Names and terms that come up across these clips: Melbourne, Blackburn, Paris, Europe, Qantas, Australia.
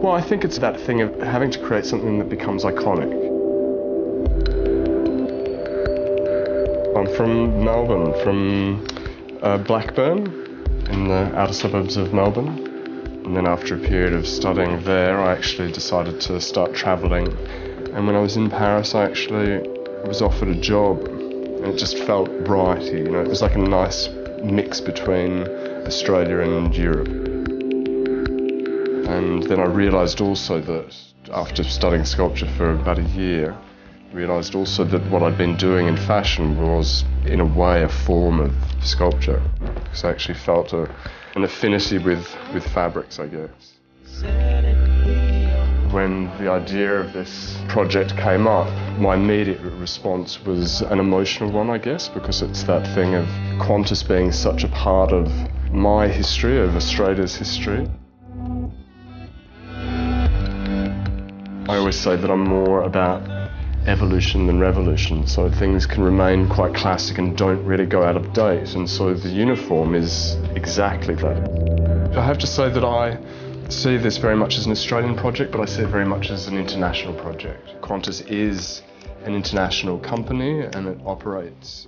Well, I think it's that thing of having to create something that becomes iconic. I'm from Melbourne, from Blackburn, in the outer suburbs of Melbourne. And then after a period of studying there, I actually decided to start travelling. And when I was in Paris, I actually was offered a job, and it just felt right, you know. It was like a nice mix between Australia and Europe. And then I realised also that after studying sculpture for about a year, I realised also that what I'd been doing in fashion was, in a way, a form of sculpture. Because I actually felt an affinity with fabrics, I guess. When the idea of this project came up, my immediate response was an emotional one, I guess, because it's that thing of Qantas being such a part of my history, of Australia's history. I always say that I'm more about evolution than revolution, so things can remain quite classic and don't really go out of date, and so the uniform is exactly that. I have to say that I see this very much as an Australian project, but I see it very much as an international project. Qantas is an international company and it operates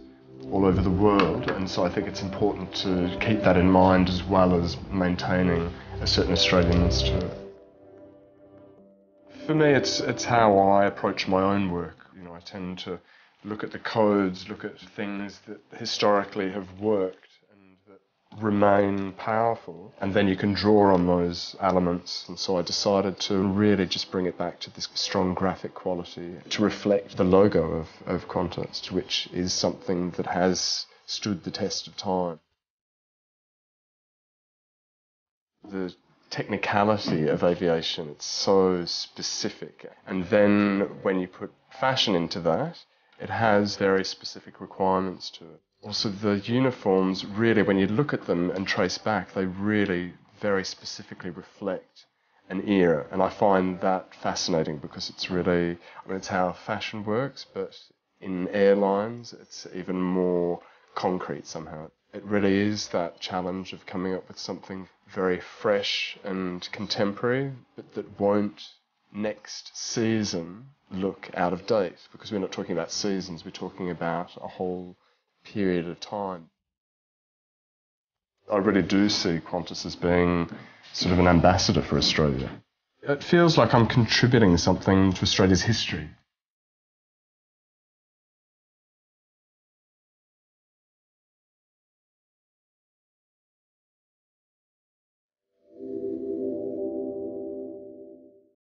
all over the world, and so I think it's important to keep that in mind as well as maintaining a certain Australianness to it. For me, it's how I approach my own work. You know, I tend to look at the codes, look at things that historically have worked and that remain powerful, and then you can draw on those elements. And so I decided to really just bring it back to this strong graphic quality to reflect the logo of Qantas, which is something that has stood the test of time. The technicality of aviation, it's so specific, and then when you put fashion into that, it has very specific requirements to it. Also, the uniforms, really, when you look at them and trace back, they really very specifically reflect an era, and I find that fascinating because it's really, I mean, it's how fashion works, but in airlines it's even more concrete somehow. It really is that challenge of coming up with something very fresh and contemporary, but that won't next season look out of date, because we're not talking about seasons, we're talking about a whole period of time. I really do see Qantas as being sort of an ambassador for Australia. It feels like I'm contributing something to Australia's history.